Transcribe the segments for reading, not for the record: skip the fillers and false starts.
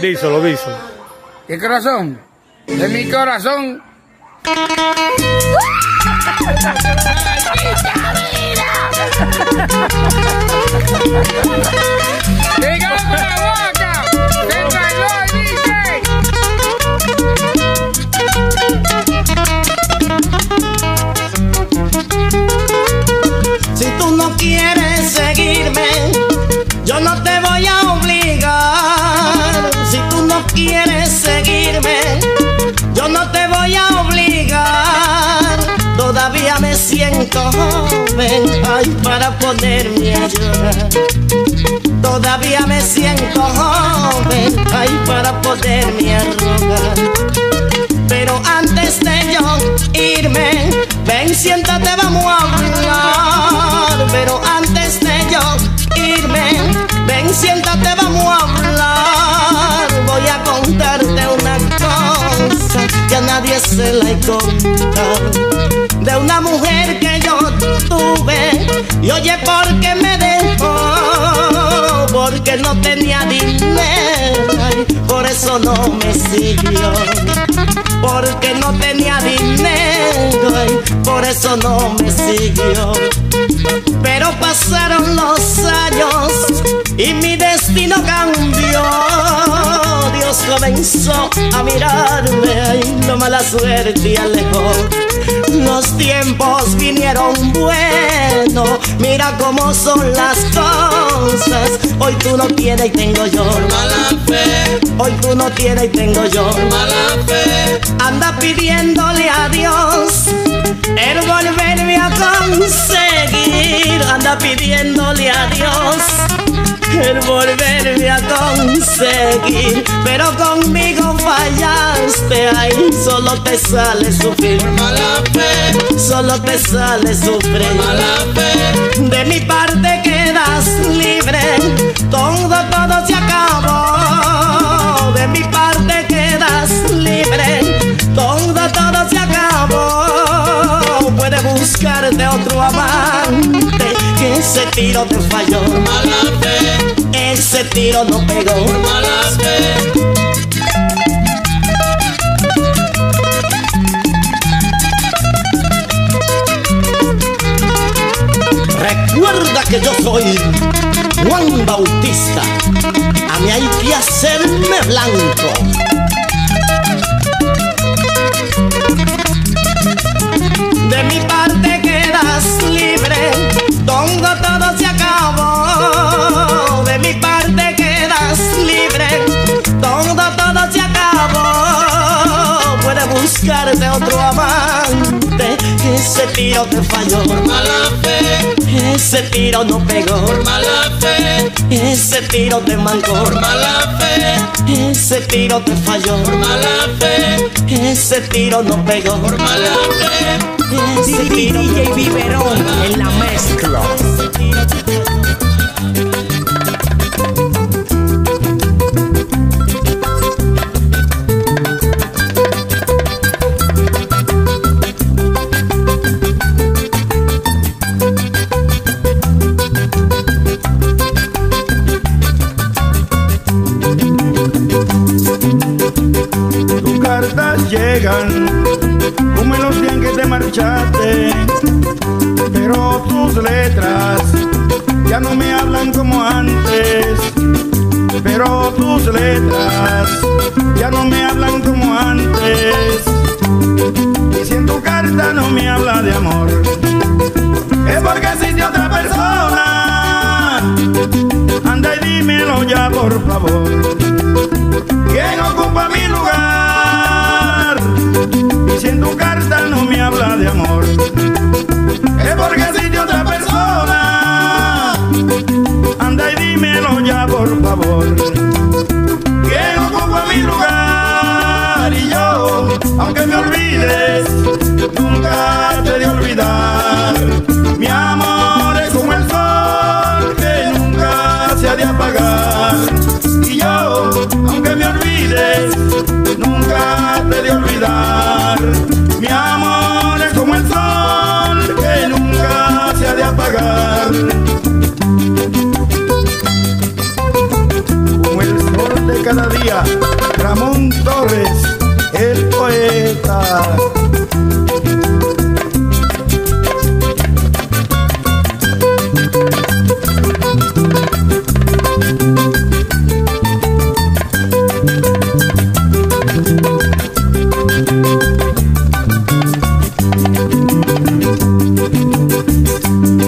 Díselo, díselo. ¿Qué corazón? De mi corazón. ¡Dígalo con la boca! ¡Te bailó el DJ! Si tú no quieres seguirme, yo no te voy a obligar. Si tú no quieres seguirme, yo no te voy a obligar. Todavía me siento joven, ay, para ponerme a llorar. Todavía me siento joven, ay, para poderme arrugar. Pero antes de yo irme, ven, siéntate, vamos a hablar. Pero antes de yo irme, ven, siéntate, vamos a hablar. Voy a contarte una cosa que a nadie se la he contado, de una mujer que yo tuve. Y oye, ¿por qué me dejó? Porque no tenía dinero, por eso no me siguió. Porque no tenía dinero, por eso no me siguió. Pero pasaron los años y mi destino cambió. Dios comenzó a mirarme y la mala suerte alejó. Los tiempos vinieron buenos, mira cómo son las cosas. Hoy tú no tienes y tengo yo, por mala fe. Hoy tú no tienes y tengo yo, por mala fe. Anda pidiéndole a Dios el volverme a conseguir. Anda pidiéndole a Dios el volverme a conseguir. Pero conmigo fallaste, ahí solo te sale sufrir. Por mala fe, solo te sale sufrir. Por mala fe, de mi parte quedas libre. Todo, todo se acabó. De mi parte quedas libre. Todo, todo se acabó. Puedes buscarte otro amante, que ese tiro te falló. Por mala fe, ese tiro no pegó. Por mala fe. Recuerda que yo soy Juan Bautista, a mí hay que hacerme blanco. De mi parte quedas libre, todo, todo se acabó. De mi parte quedas libre, todo, todo se acabó. Puedes buscarte otro amante, que ese tiro te falló. Por mala fe, ese tiro no pegó. Por mala fe, ese tiro te mancó. Por mala fe, ese tiro te falló. Por mala fe, ese tiro no pegó. Por mala fe, ese tiro. DJ Biberón en la mezcla. Números días que te marchaste, pero tus letras ya no me hablan como antes. Pero tus letras ya no me hablan como antes. Y si en tu carta no me habla de amor, es porque existe otra persona. Anda y dímelo ya, por favor, ¿quién ocupa mi lugar? Y si en tu carta no me habla de amor, es porque existe otra persona. Anda y dímelo ya, por favor, ¿quién ocupa mi lugar? Y yo, aunque me olvides, nunca te he de olvidar. Mi amor es como el sol que nunca se ha de apagar. Y yo, aunque me olvides, nunca de cada día, Ramón Torres, el poeta.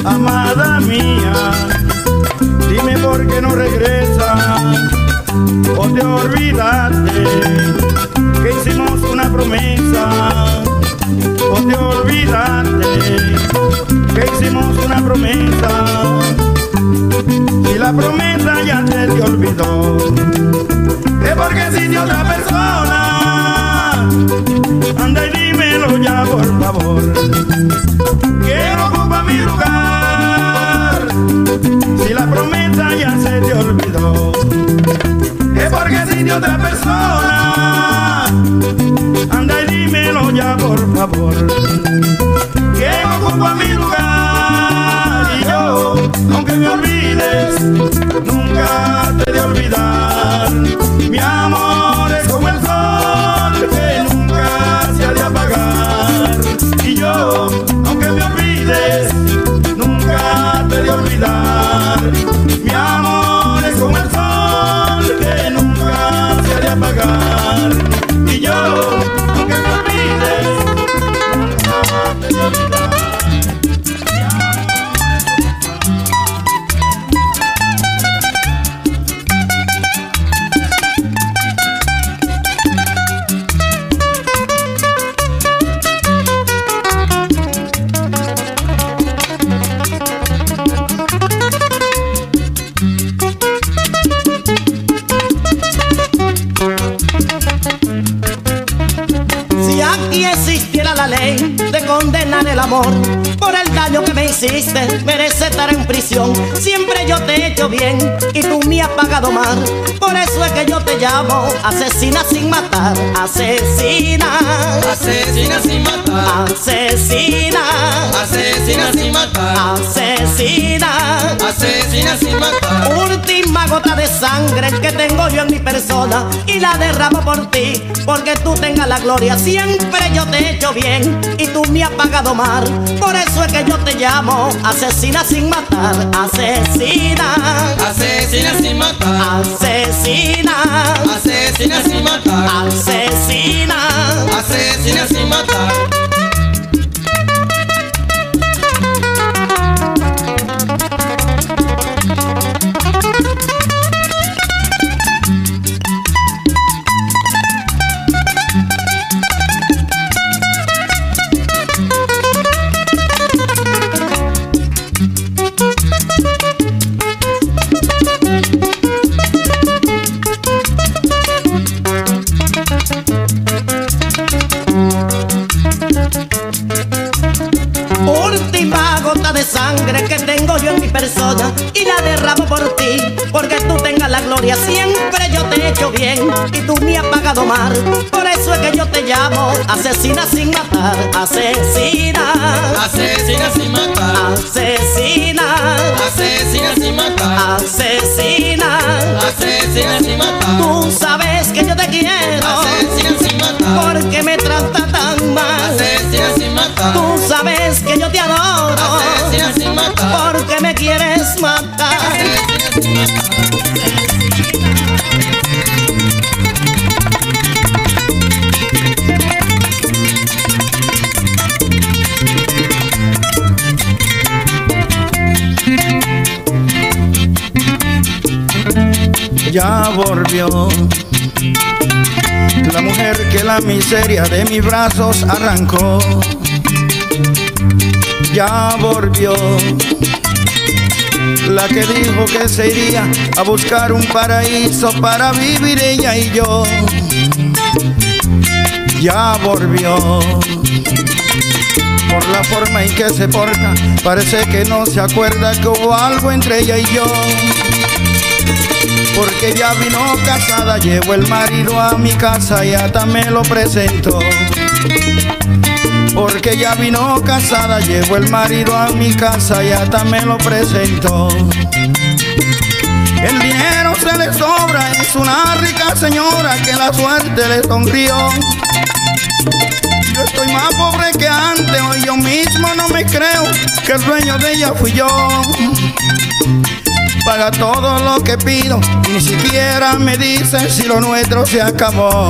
Amada mía, dime por qué no regresas, o te olvidaste que hicimos una promesa, o te olvidaste que hicimos una promesa, y la promesa ya te olvidó. Es porque existe otra persona, anda y dímelo ya por favor, que no ocupa mi lugar, si la promesa ya se te olvidó. Es porque existe otra persona, anda y dímelo ya por favor, que ocupa mi lugar, y yo, aunque me olvides, nunca te he de olvidar. Mi amor es como el sol que nunca se ha de apagar, y yo, aunque me olvides, nunca te he de olvidar. Mi amor es como el sol que nunca se ha de apagar, y yo, aunque me olvides, nunca te he de olvidar. Por el daño que me hiciste, merece estar en prisión. Siempre yo te he hecho bien y tú me has pagado mal. Por eso es que yo te llamo asesina sin matar. Asesina, asesina sin matar. Asesina, asesina sin matar. Asesina, asesina sin matar. Última gota de sangre que tengo yo en mi persona, y la derramo por ti, porque tú tengas la gloria. Siempre yo te he hecho bien y tú me has pagado mal. Por eso es que yo te llamo asesina sin matar. Asesina, asesina sin matar. Asesina, asesina sin matar. Asesina, asesina sin matar. Sangre que tengo yo en mi persona y la derramo por ti, porque tú tengas la gloria. Siempre yo te he hecho bien y tú me has pagado mal. Por eso es que yo te llamo asesina sin matar. Asesina, asesina sin matar. Asesina, asesina sin matar. Asesina, asesina sin matar. Tú sabes que yo te quiero, asesina sin matar, porque me tratas tan mal. Asesina sin matar. Tú sabes que yo te adoro, asesina sin matar, porque me quieres matar. Ya volvió la mujer que la miseria de mis brazos arrancó. Ya volvió la que dijo que se iría a buscar un paraíso para vivir ella y yo. Ya volvió. Por la forma en que se porta, parece que no se acuerda que hubo algo entre ella y yo. Porque ya vino casada, llevó el marido a mi casa y hasta me lo presentó. Porque ya vino casada, llevó el marido a mi casa y hasta me lo presentó. El dinero se le sobra, es una rica señora que la suerte le sonrió. Yo estoy más pobre que antes, hoy yo mismo no me creo que el dueño de ella fui yo. Paga todo lo que pido y ni siquiera me dice si lo nuestro se acabó.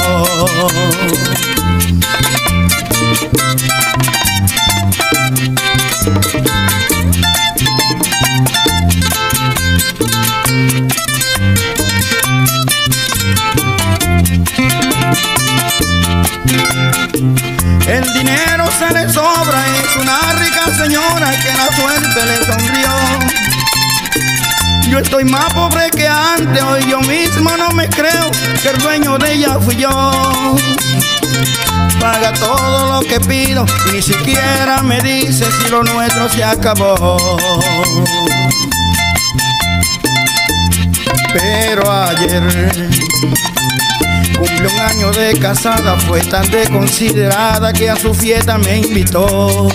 El dinero se le sobra, es una rica señora que la suerte le sonrió. Yo estoy más pobre que antes, hoy yo mismo no me creo que el dueño de ella fui yo. Paga todo lo que pido y ni siquiera me dice si lo nuestro se acabó. Pero ayer cumplió un año de casada, fue tan desconsiderada que a su fiesta me invitó.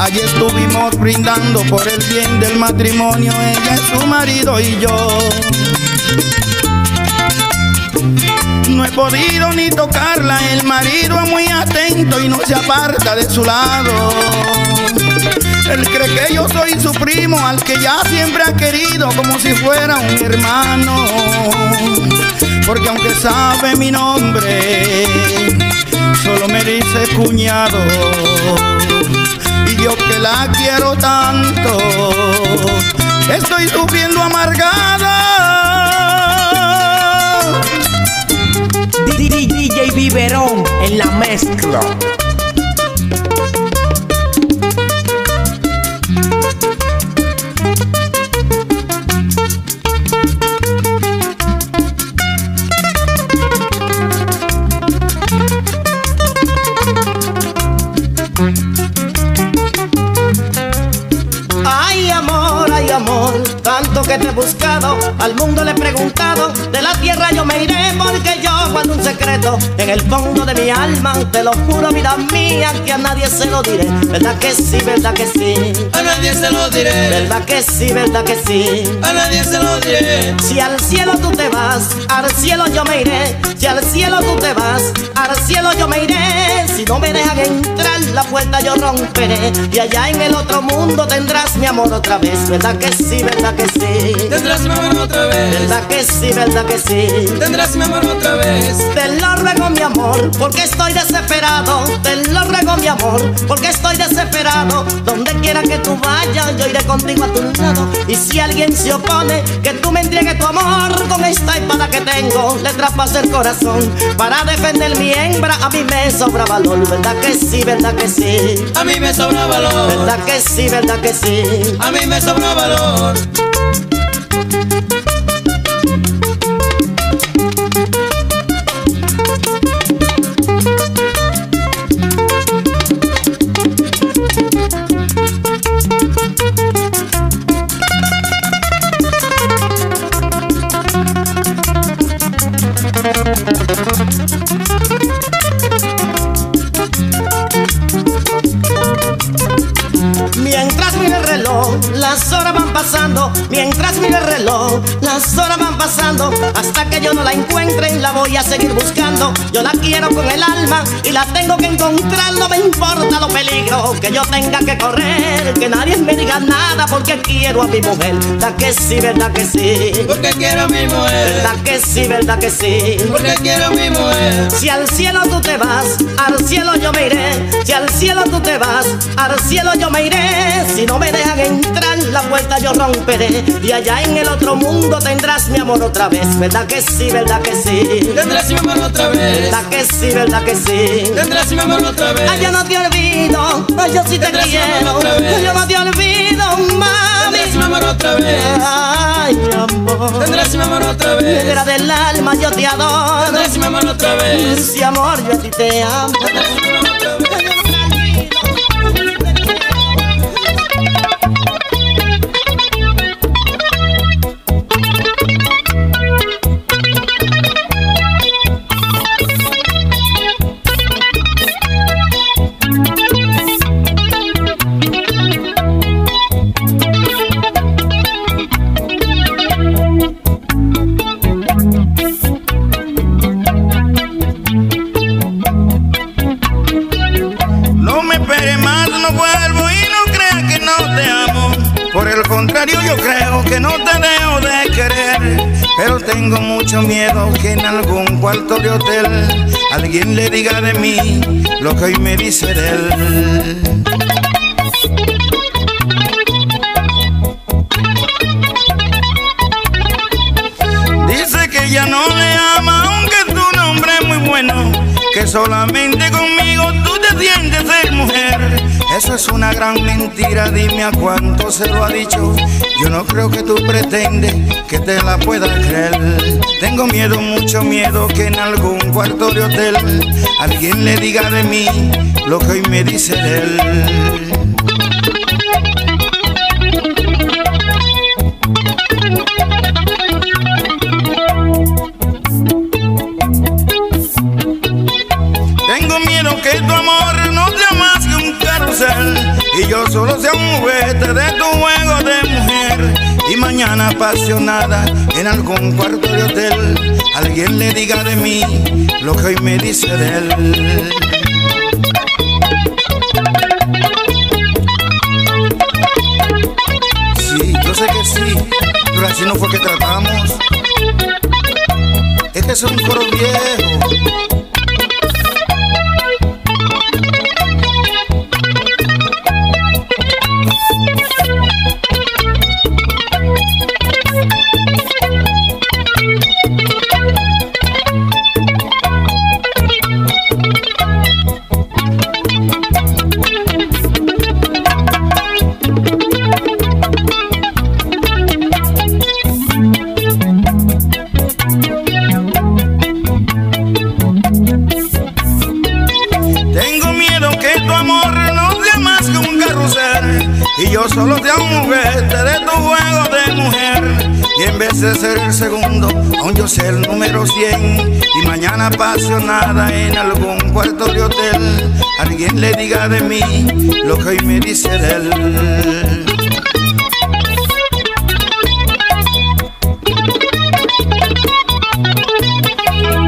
Ayer estuvimos brindando por el bien del matrimonio, ella, su marido y yo. No he podido ni tocarla, el marido es muy atento y no se aparta de su lado. Él cree que yo soy su primo, al que ya siempre ha querido como si fuera un hermano. Porque aunque sabe mi nombre, solo me dice cuñado. Y yo que la quiero tanto, estoy sufriendo amargada. DJ Biberón en la mezcla. Que te he buscado, al mundo le he preguntado, de la tierra yo me iré porque yo guardo un secreto en el fondo de mi alma, te lo juro vida mía que a nadie se lo diré, verdad que sí, verdad que sí, a nadie se lo diré, verdad que sí, verdad que sí, a nadie se lo diré. Si al cielo tú te vas, al cielo yo me iré, si al cielo tú te vas, al cielo yo me iré, si no me dejan entrar la puerta yo romperé, y allá en el otro mundo tendrás mi amor otra vez, verdad que sí, verdad que sí. Tendrás mi amor otra vez, verdad que sí, verdad que sí. Tendrás mi amor otra vez. Te lo ruego mi amor, porque estoy desesperado. Te lo ruego mi amor, porque estoy desesperado. Donde quiera que tú vayas, yo iré contigo a tu lado. Y si alguien se opone, que tú me entregues tu amor con esta espada que tengo, le traspaso el corazón para defender mi hembra. A mí me sobra valor, verdad que sí, verdad que sí. A mí me sobra valor, verdad que sí, verdad que sí. A mí me sobra valor. Mientras miro el reloj, las horas van pasando. Mientras miro el reloj, las horas van pasando. Hasta que yo no la encuentre, la voy a seguir buscando. Yo la quiero con el alma y la tengo que encontrar. No me importa los peligros que yo tenga que correr, que nadie me diga nada porque quiero a mi mujer. ¿Verdad que sí, verdad que sí? Porque quiero a mi mujer. ¿Verdad que sí, verdad que sí? Porque quiero a mi mujer. Si al cielo tú te vas, al cielo yo me iré. Si al cielo tú te vas, al cielo yo me iré. Si no me dejan entrar, la puerta yo romperé. Y allá en el otro mundo tendrás mi amor otra vez. ¿Verdad que sí, verdad que sí? Tendrás mi amor otra vez. ¿Verdad que sí, verdad que sí? Tendrás mi amor otra vez. Ay, yo no te olvido, ay, yo sí te quiero. Ay, yo no te olvido, mami. Tendrás mi amor otra vez. Ay, mi amor. Tendrás mi amor otra vez. Negra del alma, yo te adoro. Tendrás mi amor otra vez. Sí, amor, yo a ti te amo. Tendrás mi amor otra vez. Yo creo que no te debo de querer, pero tengo mucho miedo que en algún cuarto de hotel alguien le diga de mí lo que hoy me dice de él. Dice que ya no le ama, aunque tu nombre es muy bueno, que solamente conmigo tú te sientes ser mujer. Eso es una gran mentira, dime a cuánto se lo ha dicho. Yo no creo que tú pretendes que te la puedas creer. Tengo miedo, mucho miedo, que en algún cuarto de hotel alguien le diga de mí lo que hoy me dice de él. Y yo solo sea un juguete de tu juego de mujer. Y mañana apasionada en algún cuarto de hotel alguien le diga de mí lo que hoy me dice de él. Sí, yo sé que sí, pero así no fue que tratamos. Este es un coro viejo. Solo te un juguete de tu juego de mujer. Y en vez de ser el segundo, aún yo sé el número 100. Y mañana apasionada en algún cuarto de hotel alguien le diga de mí lo que hoy me dice de él.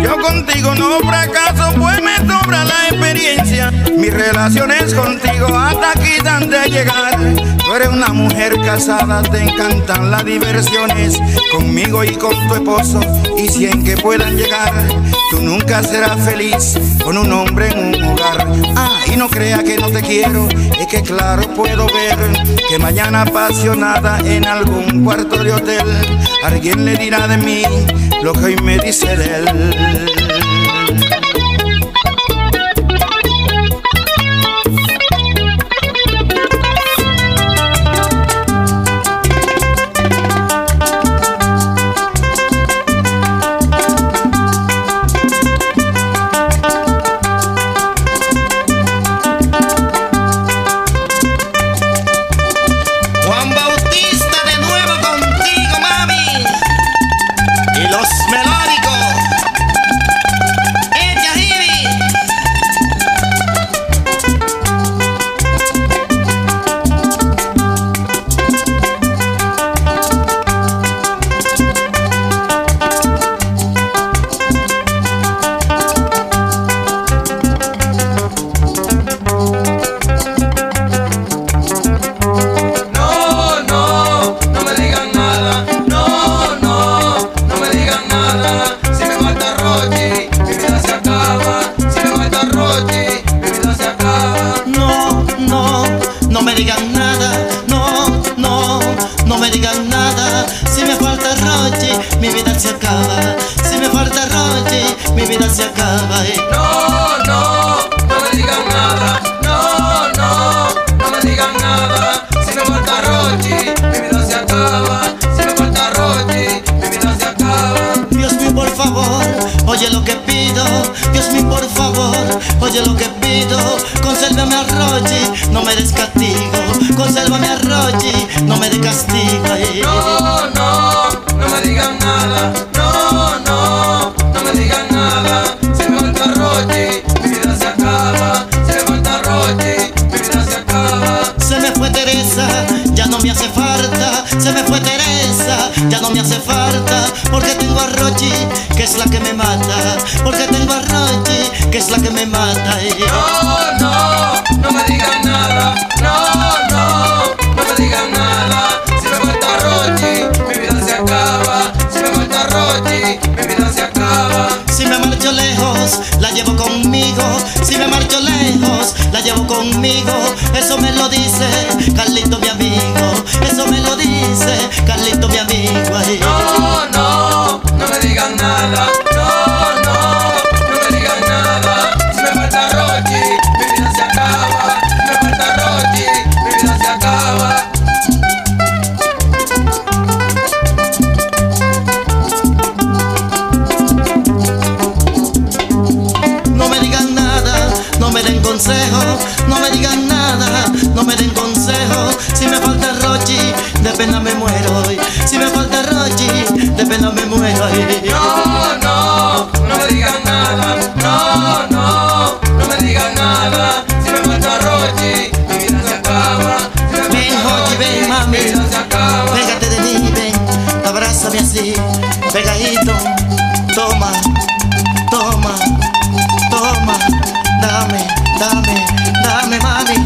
Yo contigo no fracaso, pues me sobra la experiencia. Mis relaciones contigo hasta aquí han de llegar. Tú eres una mujer casada, te encantan las diversiones, conmigo y con tu esposo, y 100 que puedan llegar. Tú nunca serás feliz con un hombre en un hogar. Ah, y no creas que no te quiero, es que claro puedo ver que mañana apasionada en algún cuarto de hotel alguien le dirá de mí lo que hoy me dice de él. No me digan nada, no me digan nada, si me falta ropa. conmigo, eso me lo dice Carlito mi amigo, eso me lo dice Carlito mi amigo. Ay. No, no, no me digan nada, no, no, no me digan nada. Si me falta Rochi, mi vida se acaba. Si me falta Rochi, mi vida se acaba. No me digan nada, no me den consejos. Si me falta Rochi, de pena me muero. Si me falta Rochi, de pena me muero. No, no, no me digan nada. No, no, no me digan nada. Si me falta Rochi, mi vida se acaba. Ven Rochi, ven mami, mi vida se acaba. Pégate de mí, ven, abrázame así, pegadito. Toma, toma, toma, dame. Dame, dame mami,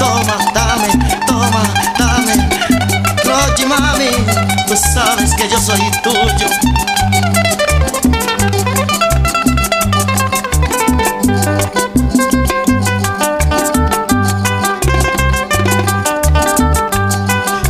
toma, dame. Rochi mami, tú sabes que yo soy tuyo.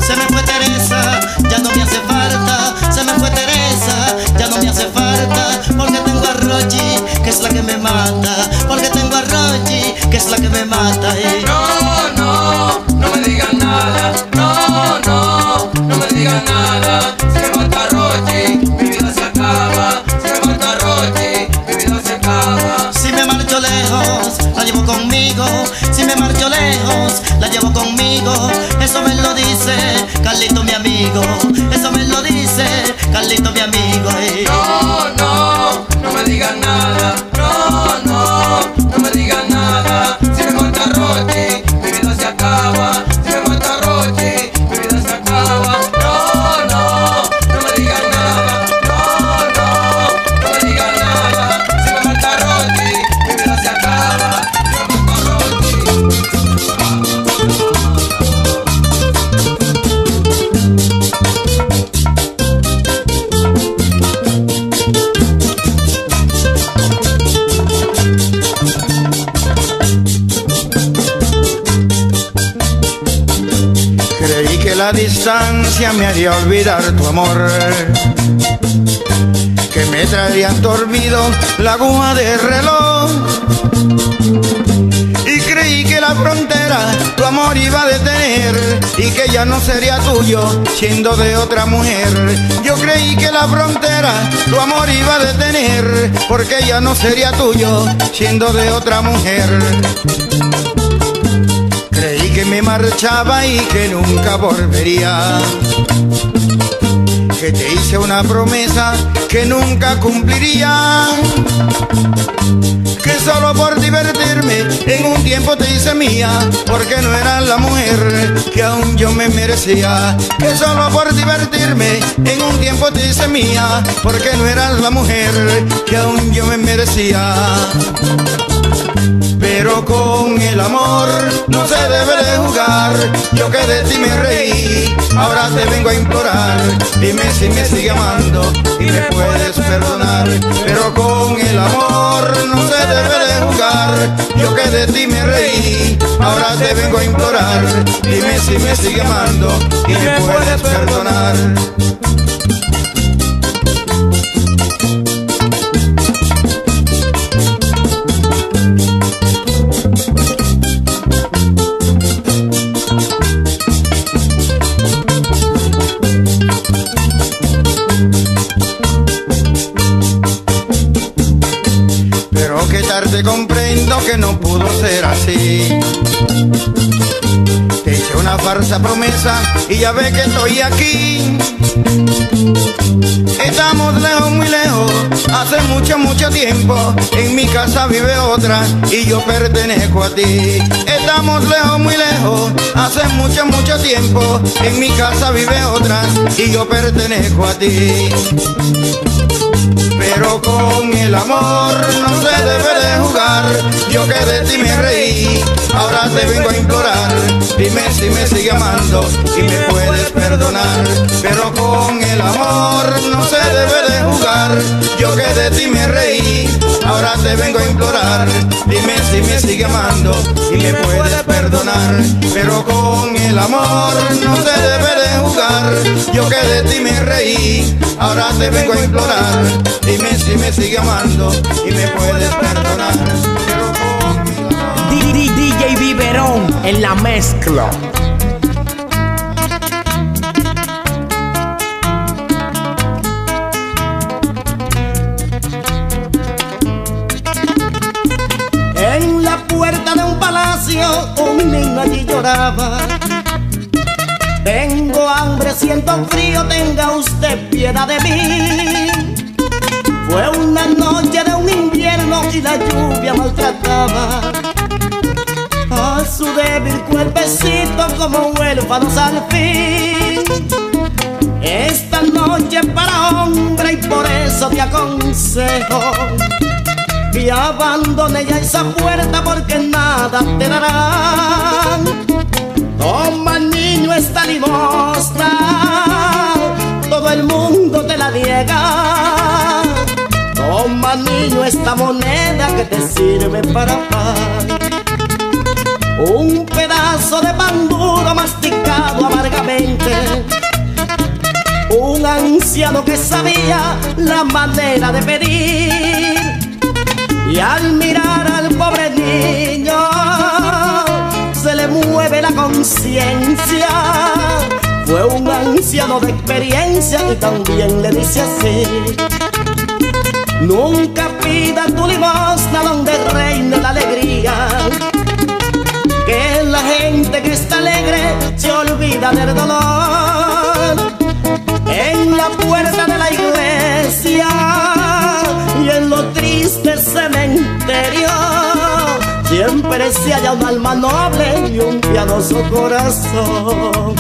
Se me fue Teresa, ya no me hace falta. Se me fue Teresa, ya no me hace falta. Porque tengo a Rochi, que es la que me mata. Porque tengo a Rochi, que es la que me mata. No, no, no me digan nada. No, no, no me digan nada. Si me falta Rochi, mi vida se acaba. Si me falta Rochi, mi vida se acaba. Si me marcho lejos, la llevo conmigo. Si me marcho lejos, la llevo conmigo. Eso me lo dice Carlito mi amigo. Eso me lo dice Carlito mi amigo. No, no, no me digan nada. No, no, no me digan nada. Si me falta Rochi, mi vida se acaba. Si me falta Rochi, mi vida se acaba. No, no, no me digan nada. No, no, no me digan nada. Si me falta Rochi, mi vida se acaba. Si me falta la distancia me haría olvidar tu amor, que me traería dormido la aguja del reloj, y creí que la frontera tu amor iba a detener, y que ya no sería tuyo siendo de otra mujer. Yo creí que la frontera tu amor iba a detener, porque ya no sería tuyo siendo de otra mujer. Creí que me marchaba y que nunca volvería, que te hice una promesa que nunca cumpliría, que solo por divertirme en un tiempo te hice mía, porque no era la mujer que aún yo me merecía. Que solo por divertirme en un tiempo te hice mía, porque no era la mujer que aún yo me merecía. Pero con el amor no se debe de jugar. Yo que de ti me reí, ahora te vengo a implorar. Dime si me sigue amando y me puedes perdonar. Pero con el amor no se debe de jugar. Yo que de ti me reí, ahora te vengo a implorar. Dime si me sigue amando y me puedes perdonar. Comprendo que no pudo ser así. Te hice una falsa promesa y ya ves que estoy aquí. Estamos lejos, muy lejos, hace mucho, mucho tiempo. En mi casa vive otra y yo pertenezco a ti. Estamos lejos, muy lejos, hace mucho, mucho tiempo. En mi casa vive otra y yo pertenezco a ti. Pero con el amor no se debe de jugar. Yo que de ti me reí, ahora te vengo a implorar. Dime si me sigue amando y me puedes perdonar, pero con el amor no se debe de jugar. Yo que de ti me reí, ahora te vengo a implorar. Dime si me sigue amando y me puedes perdonar, pero con el amor no se debe de jugar. Yo que de ti me reí, ahora te vengo a implorar. Dime si me sigue amando y me puedes perdonar, pero con el amor. DJ Biberón en la mezcla. En la puerta de un palacio, un niño allí lloraba. Tengo hambre, siento frío, tenga usted piedad de mí. Fue una noche de un invierno y la lluvia maltrataba a su débil cuerpecito como huérfanos al fin. Esta noche es para hombre y por eso te aconsejo que abandone ya esa puerta porque nada te darán. Toma, niño, esta limosna, todo el mundo te la niega. Toma, niño, esta moneda que te sirve para pan. Un pedazo de pan duro masticado amargamente, un anciano que sabía la manera de pedir. Y al mirar al pobre niño se le mueve la conciencia. Fue un anciano de experiencia y también le dice así: nunca pidas tu limosna donde reina la alegría, que la gente que está alegre se olvida del dolor. En la puerta de la iglesia y en los tristes cementerios siempre se halla un alma noble y un piadoso corazón.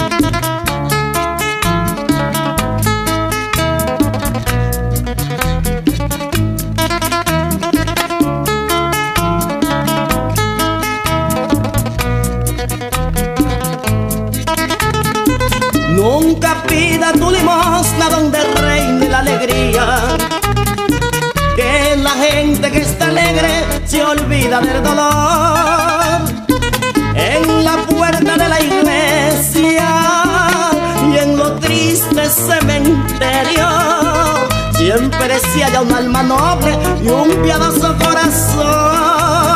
Nunca pida tu limosna donde reine la alegría, que la gente que está alegre se olvida del dolor. En la puerta de la iglesia y en los tristes cementerios siempre se halla un alma noble y un piadoso corazón.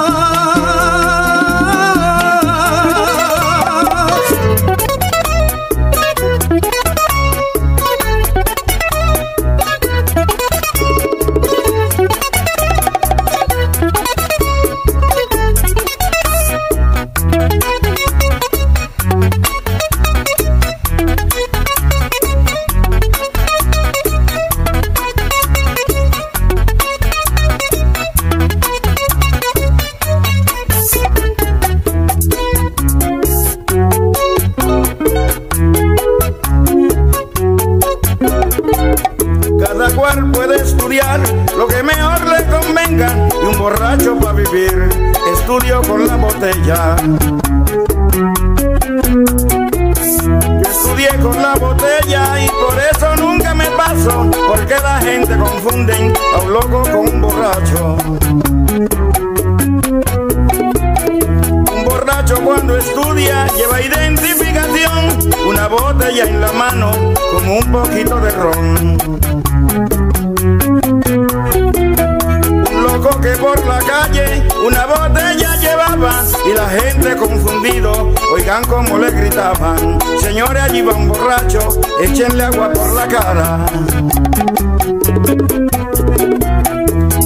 Señores, allí va un borracho, échenle agua por la cara.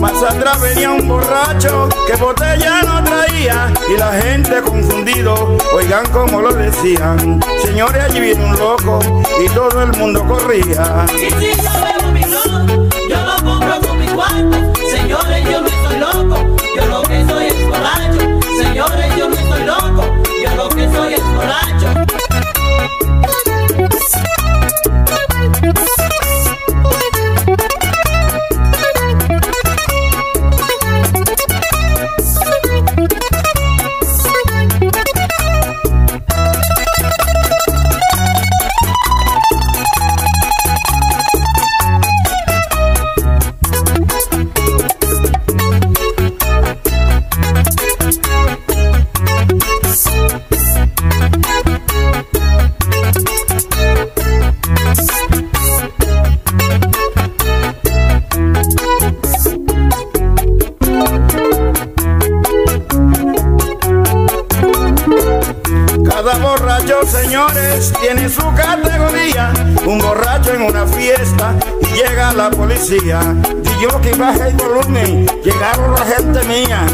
Más atrás venía un borracho que botella no traía y la gente confundido, oigan como lo decían. Señores, allí viene un loco y todo el mundo corría. Y si yo bebo mi loco, yo lo compro con mi cuarto. Señores, yo no soy loco, yo lo que soy es borracho. Señores, yo no soy loco, yo lo que soy es borracho. señores, tiene su categoría. Un borracho en una fiesta y llega la policía. Y yo que baja el volumen, llegaron la gente mía.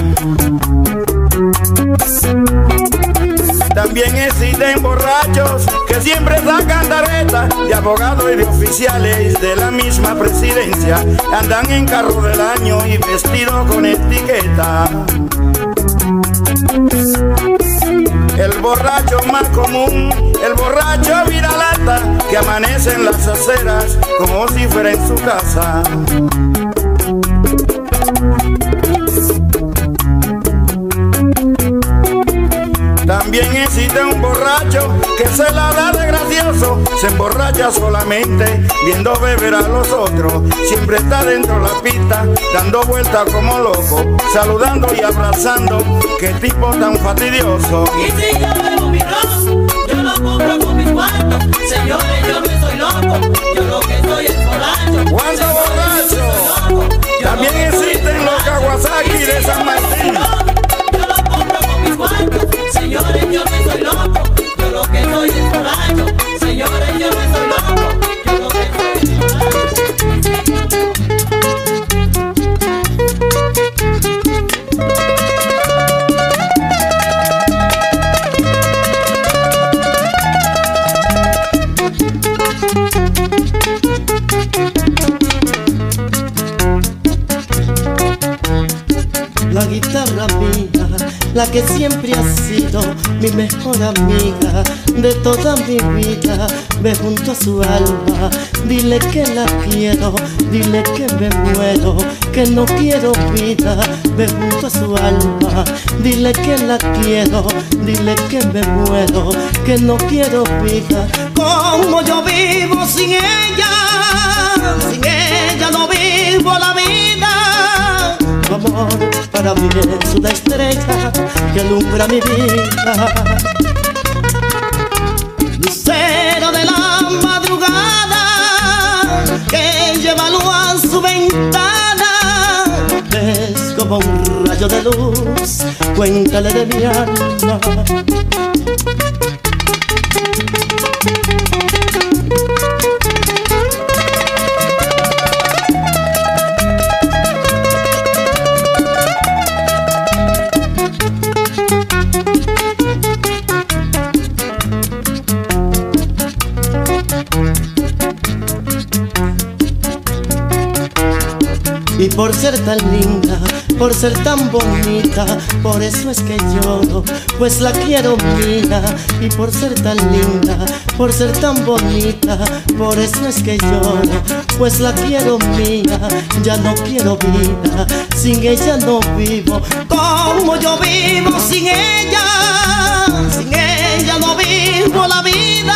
También existen borrachos que siempre sacan tarjetas de abogados y de oficiales de la misma presidencia. Andan en carro del año y vestidos con etiqueta. El borracho más común, el borracho viralata, que amanece en las aceras como si fuera en su casa. También existe un borracho que se la da de gracioso, se emborracha solamente viendo beber a los otros. Siempre está dentro de la pista, dando vueltas como loco, saludando y abrazando, qué tipo tan fastidioso. Y si yo bebo mi ron, yo lo compro con mis cuartos. Señores, yo no soy loco, yo lo que soy es borracho. ¿Cuánto borracho? También existen los Kawasaki de San Martín. Señores, yo no soy loco, yo lo que soy es borracho. Señores, yo no soy loco, yo lo que soy es borracho. La guitarra mía, la que siempre ha sido mi mejor amiga de toda mi vida, ve junto a su alma, dile que la quiero, dile que me muero, que no quiero vida, ve junto a su alma, dile que la quiero, dile que me muero, que no quiero vida. Como yo vivo sin ella no vivo la vida. Tu amor para mí es una estrella que alumbra mi vida, lucero de la madrugada que lleva luz a su ventana. Es como un rayo de luz, cuéntale de mi alma. Y por ser tan linda, por ser tan bonita, por eso es que lloro, pues la quiero mía. Y por ser tan linda, por ser tan bonita, por eso es que lloro, pues la quiero mía. Ya no quiero vida, sin ella no vivo. Como yo vivo sin ella no vivo la vida.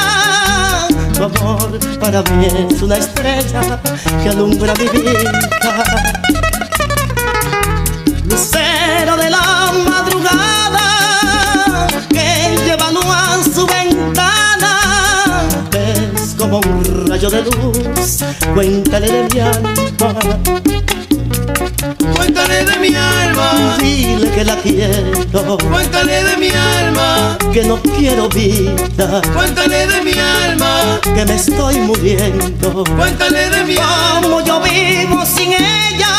Tu amor para mí es una estrella que alumbra mi vida, lucero de la madrugada que lleva luz a su ventana. Es como un rayo de luz, cuéntale de mi alma, cuéntale de mi alma, dile que la quiero, cuéntale de mi alma, que no quiero vida, cuéntale de mi alma, que me estoy muriendo, cuéntale de mi alma. Como yo vivo sin ella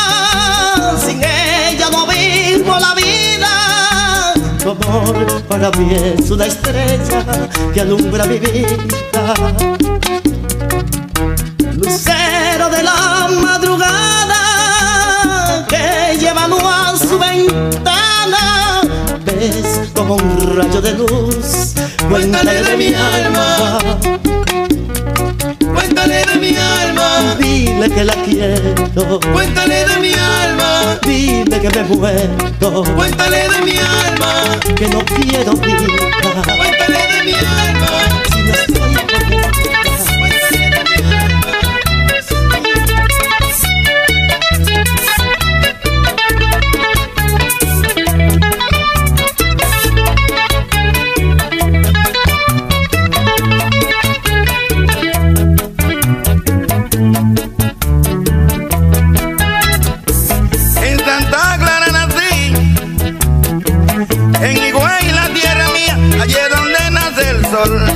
no vivo la vida. Tu amor para mí es una estrella que alumbra mi vida, lucero de la madrugada que lleva luz a su ventana. Ves como un rayo de luz, cuéntale de mi alma, cuéntale de mi alma, dile que la quiero, cuéntale de mi alma, dile que me muero, cuéntale de mi alma, que no quiero vida, cuéntale de mi alma.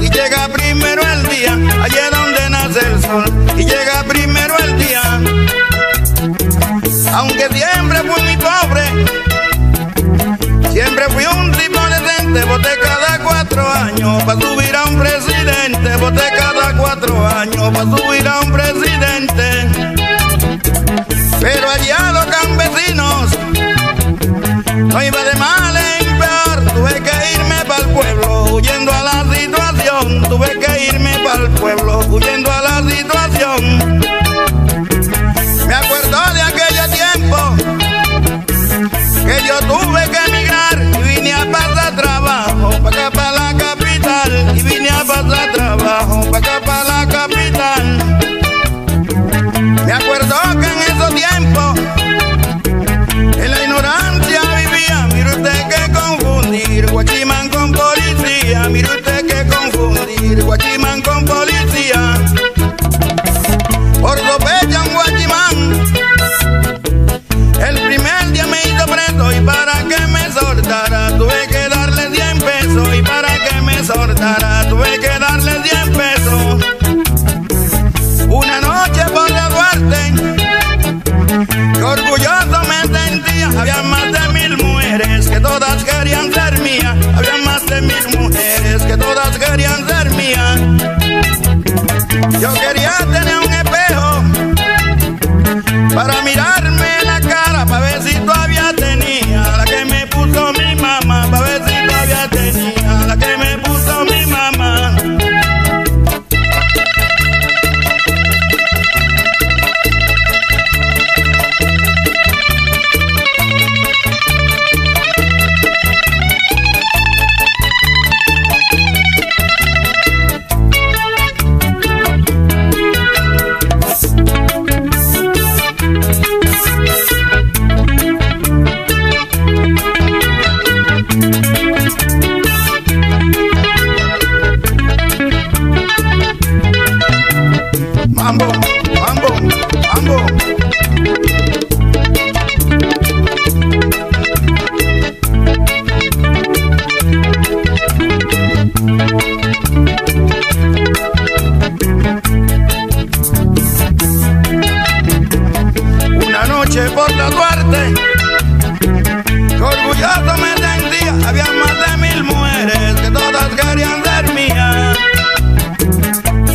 Y siempre fui muy pobre. Siempre fui un tipo decente, voté cada 4 años para subir a un presidente. Voté cada 4 años para subir a un presidente. Pero allá los campesinos no iba de mal en peor. Tuve que irme para el pueblo huyendo a la situación. Tuve que irme para el pueblo huyendo a la situación. Me acuerdo de aquel tiempo que yo tuve que emigrar y vine a pasar trabajo para acá, para la capital. Y vine a pasar trabajo para acá, para la capital. Me acuerdo que en esos tiempos en la ignorancia vivía. Mire usted que confundir guachimán con policía. Mire usted que confundir guachimán con policía. Por sospecha un guachimán el primer día me hizo preso. Y para que me soltara tuve que darle 10 pesos. Y para que me soltara tuve que darle 10 pesos. Una noche por la suerte, orgulloso me sentía. Había más de 1000 mujeres que todas querían ser mía. Había más de 1000 mujeres que todas querían ser mía.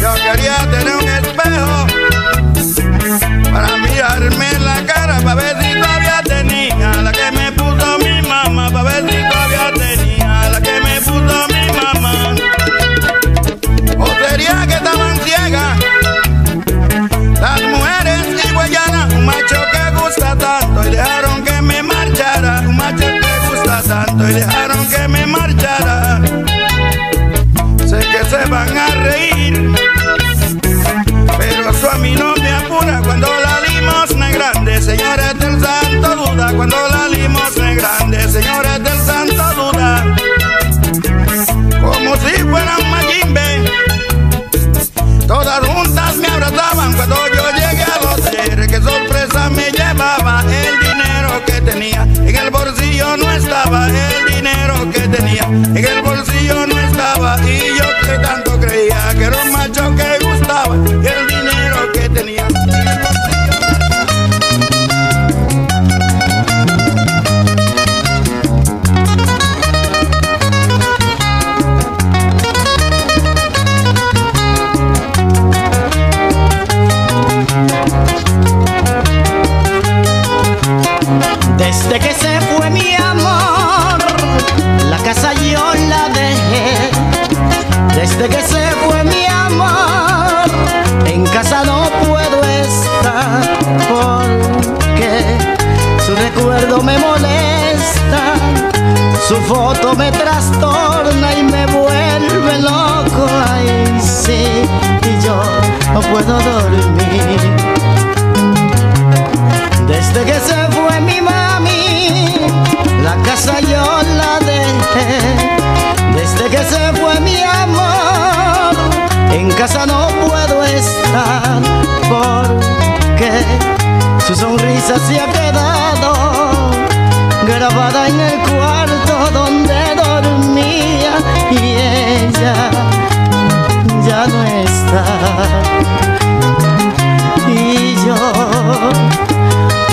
Yo quería tener un espejo para mirarme la cara, para ver si todavía tenía la que me puso mi mamá. Para ver si todavía tenía la que me puso mi mamá.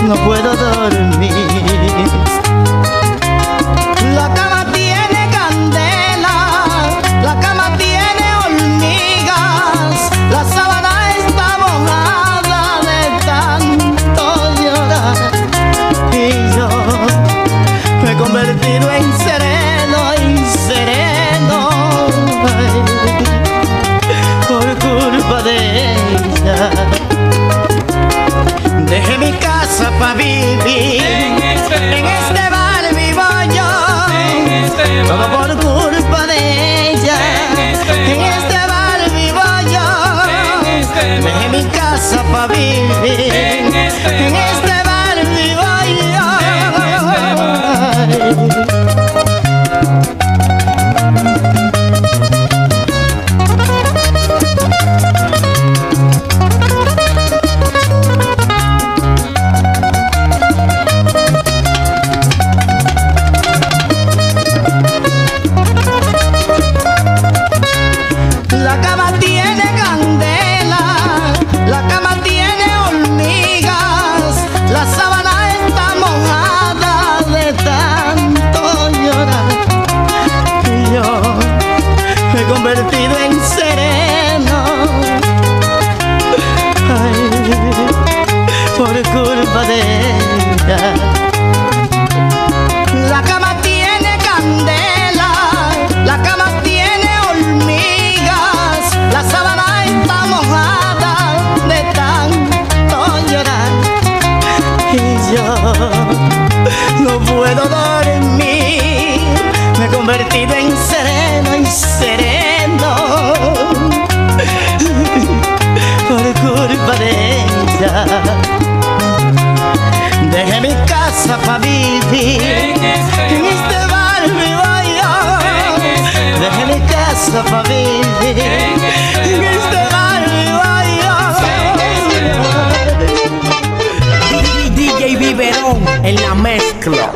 no puedo dormir. La cama tiene candela, la cama tiene hormigas, la sábana está mojada de tanto llorar. Y yo me he convertido en sereno, insereno, por culpa de ella. Dejé mi casa pa' vivir en este bar vivo yo, todo por culpa de ella. En este bar vivo yo, dejé mi casa pa' vivir en este bar vivo yo. La cama tiene candela, la cama tiene hormigas, la sábana está mojada de tanto llorar. Y yo no puedo dormir, me he convertido en sereno, insereno, por culpa de ella. Dejé mi casa pa' vivir en este bar vivo yo. Dejé mi casa pa' vivir en este bar vivo yo. DJ Biberón en la mezcla.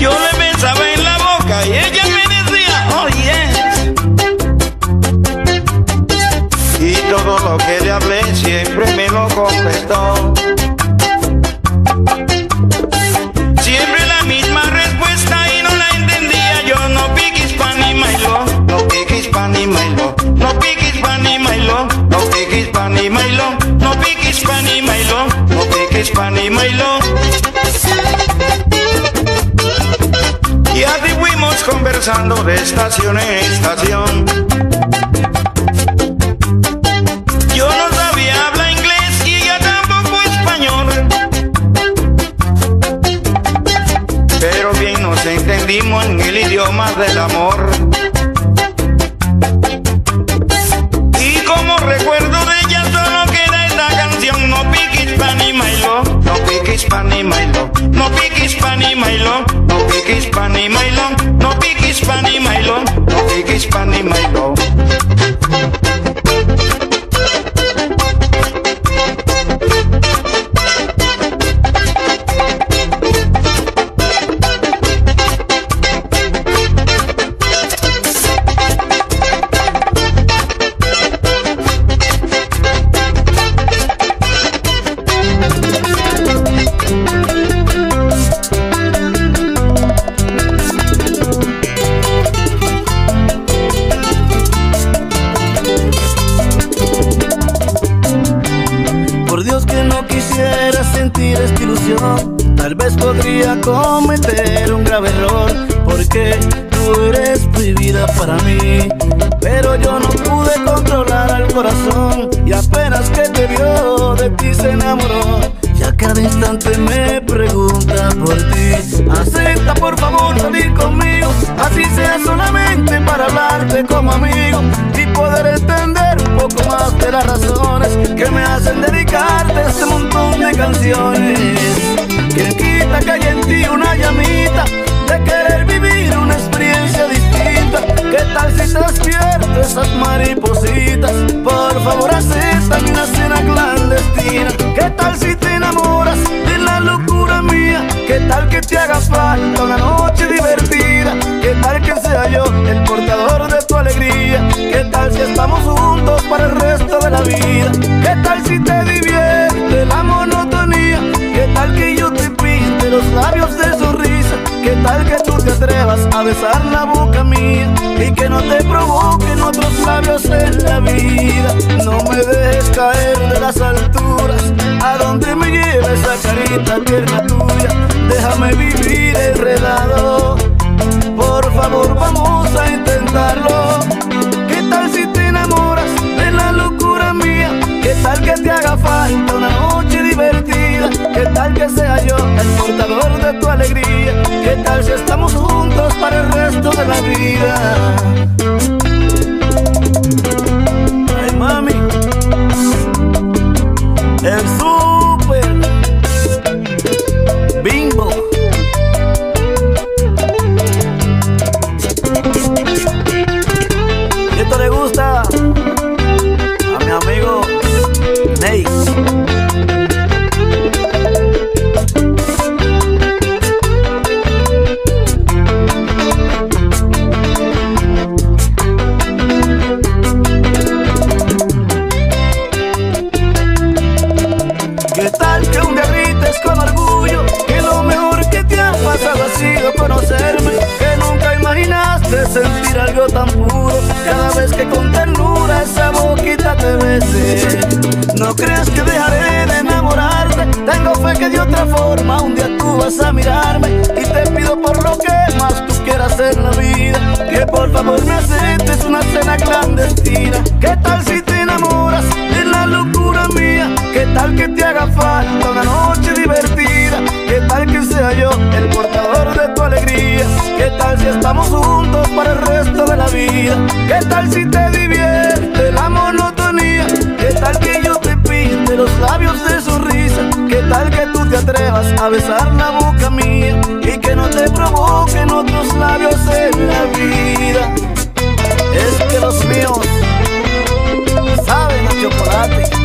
Yo le pensaba en la boca y ella me decía, oh yes. Y todo lo que le hablé siempre me lo contestó. Siempre la misma respuesta y no la entendía yo. No piques pa' ni mailo, no piques pa' ni mailo, no piques pa' ni mailo, no piques pa' ni mailo, no piques pa' ni mailo, no piques pa' ni mailo. Y así fuimos conversando de estación en estación. Yo no sabía hablar inglés y ella tampoco español, pero bien nos entendimos en el idioma del amor. Y como recuerdo de ella solo queda esta canción, no piques pa' ni mailo, no piques pa' ni mailo, no piques pa' ni mailo, no piques pa' ni mailo, no piques pa' ni mailo, no piques pa' ni mailo. Cometer un grave error, porque tú eres prohibida para mí, pero yo no pude controlar al corazón, y apenas que te vio, de ti se enamoró. Ya cada instante me pregunta por ti. Acepta por favor salir conmigo, así sea solamente para hablarte como amigo y poder entender un poco más de las razones que me hacen dedicarte a este montón de canciones. Quien quita que haya en ti una llamita de querer vivir una experiencia distinta. ¿Qué tal si te despierto esas maripositas? Por favor acepta mi cena clandestina. ¿Qué tal si te enamoras de la locura mía? ¿Qué tal que te haga falta una noche divertida? ¿Qué tal que sea yo el portador de tu alegría? ¿Qué tal si estamos juntos para el resto de la vida? ¿Qué tal si te divierte la monotonía? ¿Qué tal que yo te pinte los labios de sonrisa? ¿Qué tal que tú te atrevas a besar la boca mía y que no te provoquen otros labios en la vida? No me dejes caer de las alturas, a donde me lleve esa carita tierna tuya. Déjame vivir enredado, por favor vamos a intentarlo. ¿Qué tal si te enamoras de la locura mía? ¿Qué tal que te haga falta una noche divertida? ¿Qué tal que sea yo el portador de tu alegría? ¿Qué tal si estamos juntos para el resto de la vida? Ay, mami, el super bingo. ¿Esto le gusta? Sentir algo tan puro cada vez que con ternura esa boquita te bese. No creas que dejaré de enamorarte, tengo fe que de otra forma un día tú vas a mirarme, y te pido por lo que más tú quieras en la vida que por favor me aceptes una cena clandestina. ¿Qué tal si te enamoras de la locura mía? ¿Qué tal que te haga falta una noche divertida? ¿Qué tal que sea yo el portador de tu alegría? ¿Qué tal si estamos juntos para el resto de la vida? ¿Qué tal si te divierte la monotonía? ¿Qué tal que yo te pinte los labios de sonrisa? ¿Qué tal que tú te atrevas a besar la boca mía y que no te provoquen otros labios en la vida? Es que los míos saben a chocolate.